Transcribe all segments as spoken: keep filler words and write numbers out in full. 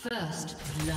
First blood.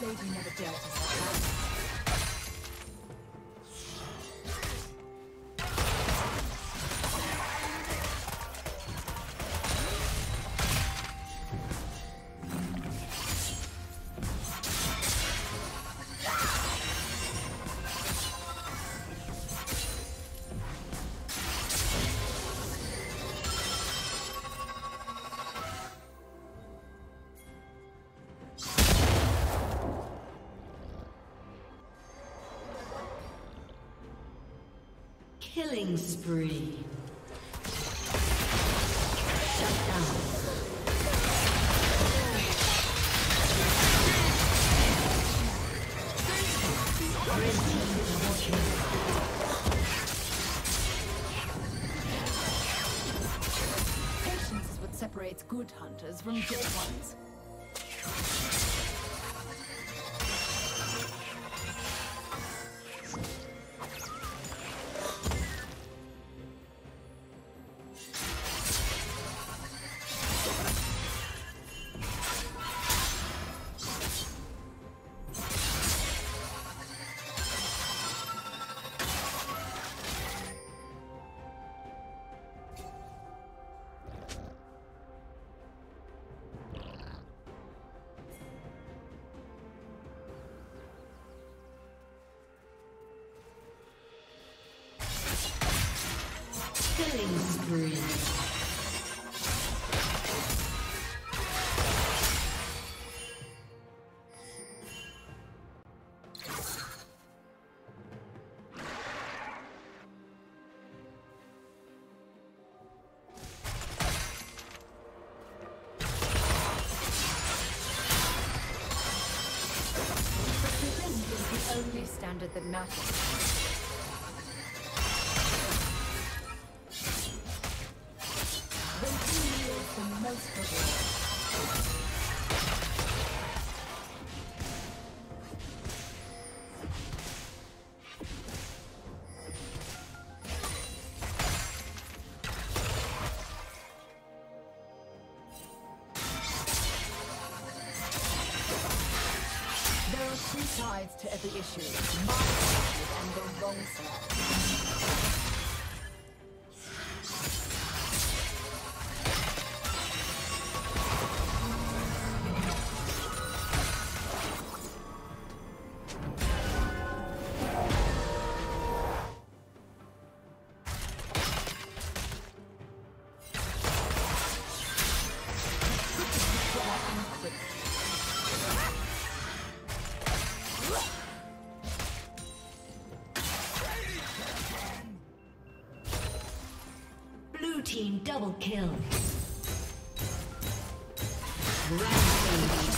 lady never dealt with her. Killing spree. Shut down. Patience is what separates good hunters from dead ones. Killing spree. Represent is the only standard that matters. Sides to every issue, my side and the wrong side. Team double kill. Rampage.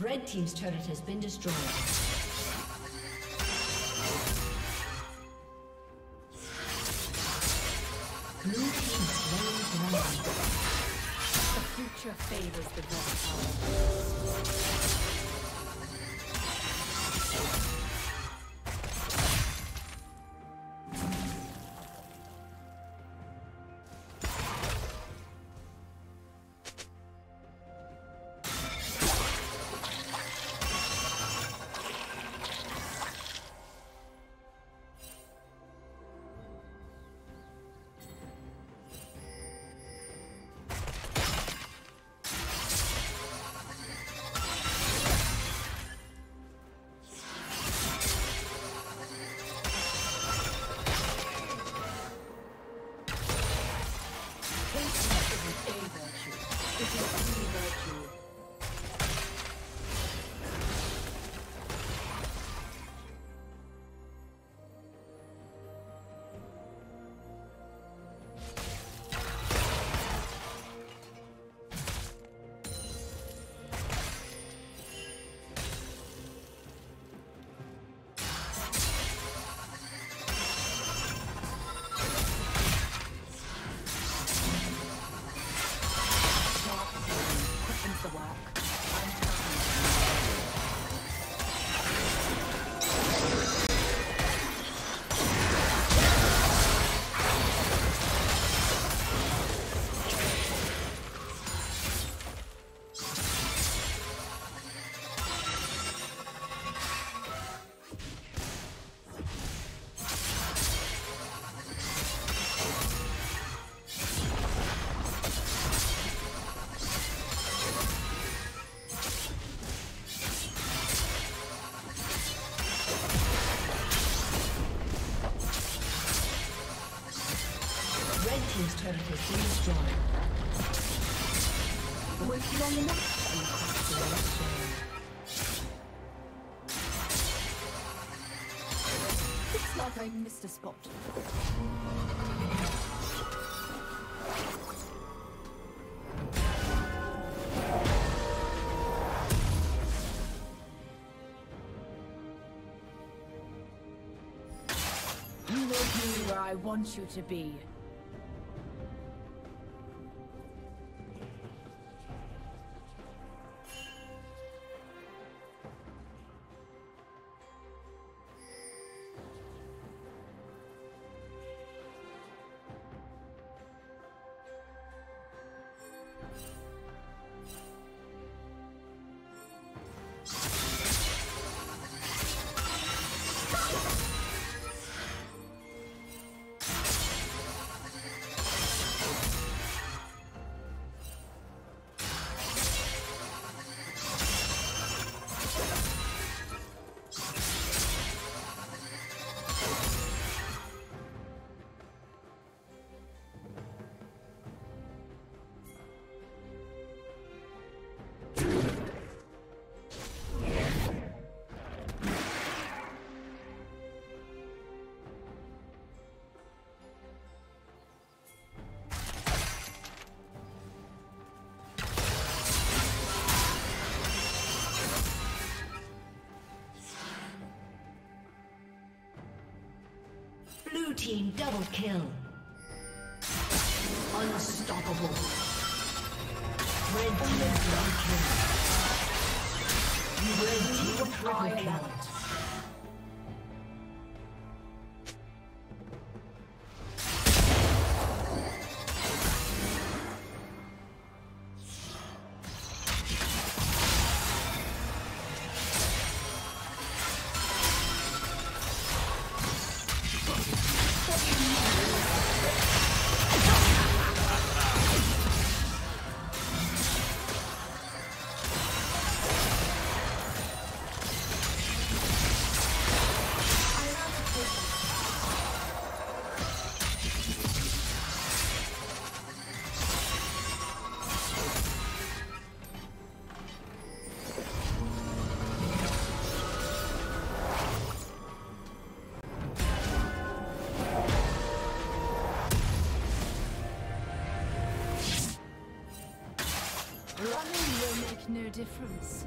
Red team's turret has been destroyed. Blue team's The future favors the dark power. His turret has been destroyed. Wait long enough. Looks like I missed a spot. You will be where I want you to be. Blue team double kill. Unstoppable. Red team double kill. Red team triple kill. No difference.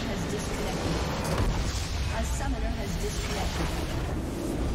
Has disconnected. A summoner has disconnected.